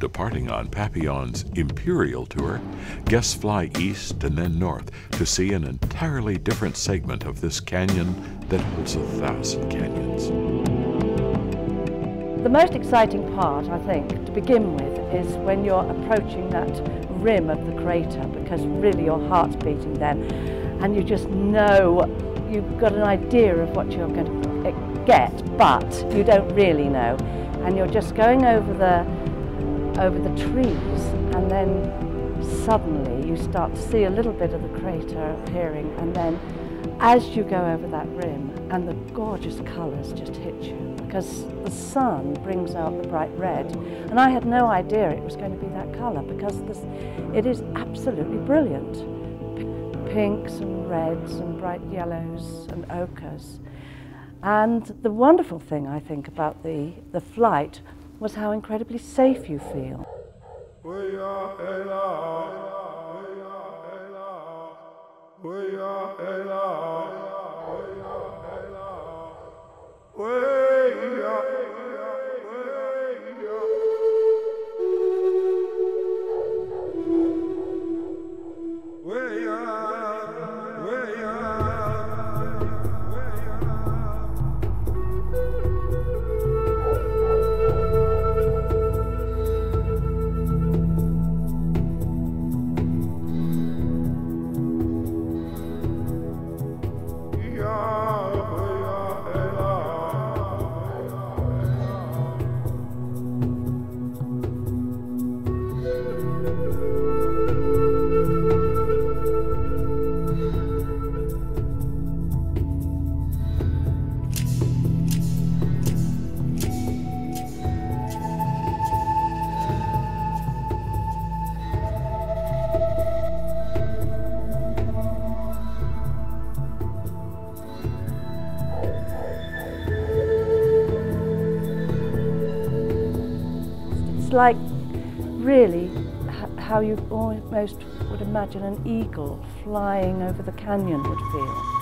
Departing on Papillon's imperial tour, guests fly east and then north to see an entirely different segment of this canyon that holds 1,000 canyons. The most exciting part, I think, to begin with, is when you're approaching that rim of the crater, because really your heart's beating then, and you just know you've got an idea of what you're going to get, but you don't really know, and you're just going over the trees, and then suddenly you start to see a little bit of the crater appearing, and then as you go over that rim, and the gorgeous colours just hit you, because the sun brings out the bright red, and I had no idea it was going to be that colour, because it is absolutely brilliant. Pinks and reds and bright yellows and ochres. And the wonderful thing, I think, about the flight was how incredibly safe you feel. It's like really how you almost would imagine an eagle flying over the canyon would feel.